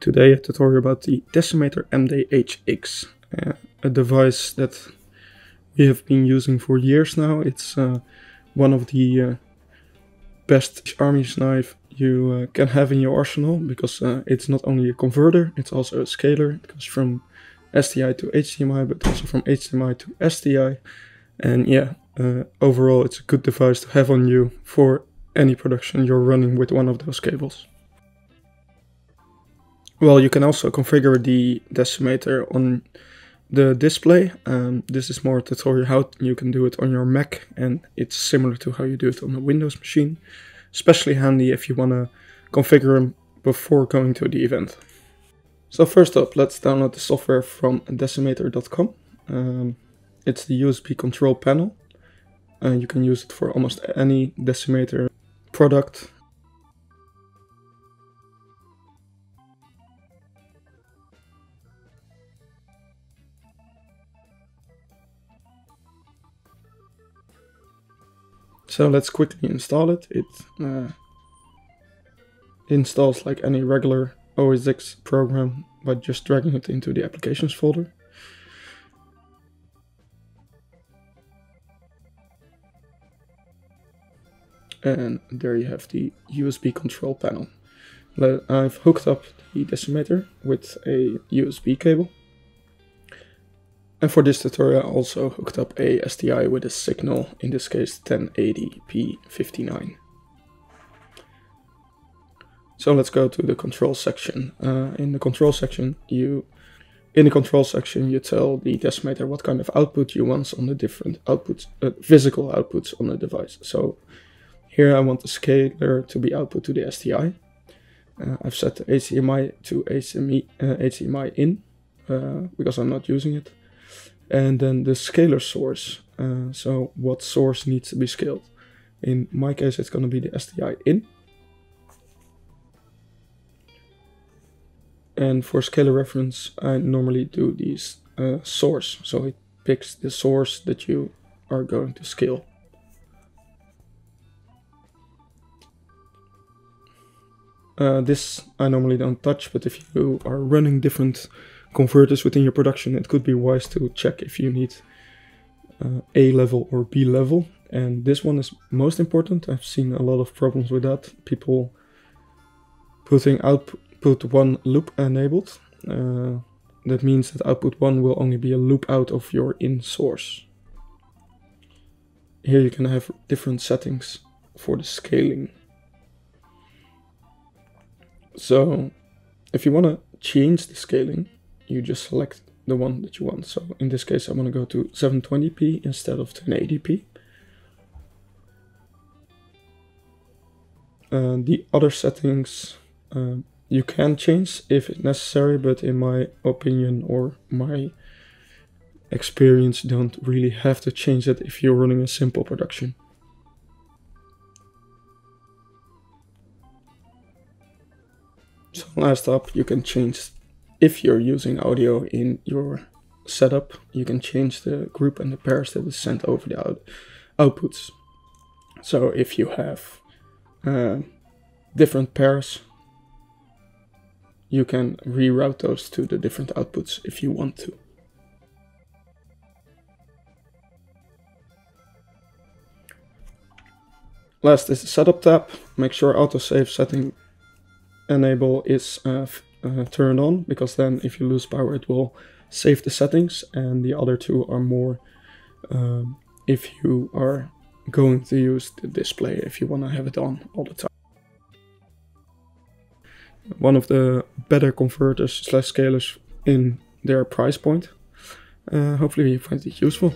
Today a tutorial about the Decimator MD-HX, a device that we have been using for years now. It's one of the best army's knife you can have in your arsenal, because it's not only a converter, it's also a scaler. It goes from SDI to HDMI, but also from HDMI to SDI. And yeah, overall it's a good device to have on you for any production you're running with one of those cables. Well, you can also configure the Decimator on the display. This is more a tutorial how you can do it on your Mac, and it's similar to how you do it on a Windows machine. Especially handy if you want to configure them before going to the event. So first up, let's download the software from decimator.com. It's the USB control panel. You can use it for almost any Decimator product. So let's quickly install it. It installs like any regular OS X program by just dragging it into the applications folder. And there you have the USB control panel. I've hooked up the Decimator with a USB cable. And for this tutorial I also hooked up a SDI with a signal, in this case 1080p59. So let's go to the control section. In the control section you tell the Decimator what kind of output you want on the different outputs, physical outputs on the device. So here I want the scaler to be output to the SDI. I've set the HDMI to HDMI in because I'm not using it. And then the scalar source, so what source needs to be scaled. In my case it's going to be the SDI in. And for scalar reference I normally do these source, so it picks the source that you are going to scale. This I normally don't touch, but if you are running different converters within your production, it could be wise to check if you need A level or B level, and this one is most important. I've seen a lot of problems with that, people putting output 1 loop enabled. That means that output 1 will only be a loop out of your in source. Here you can have different settings for the scaling. So if you want to change the scaling, you just select the one that you want. So in this case I want to go to 720p instead of 1080p. The other settings you can change if it's necessary, but in my opinion or my experience, don't really have to change it if you're running a simple production. So last up, you can change, if you're using audio in your setup, you can change the group and the pairs that is sent over the outputs. So if you have different pairs, you can reroute those to the different outputs if you want to. Last is the setup tab. Make sure autosave setting enable is turned on, because then if you lose power it will save the settings, and the other two are more if you are going to use the display, if you want to have it on all the time. One of the better converters / scalers in their price point. Hopefully you find it useful.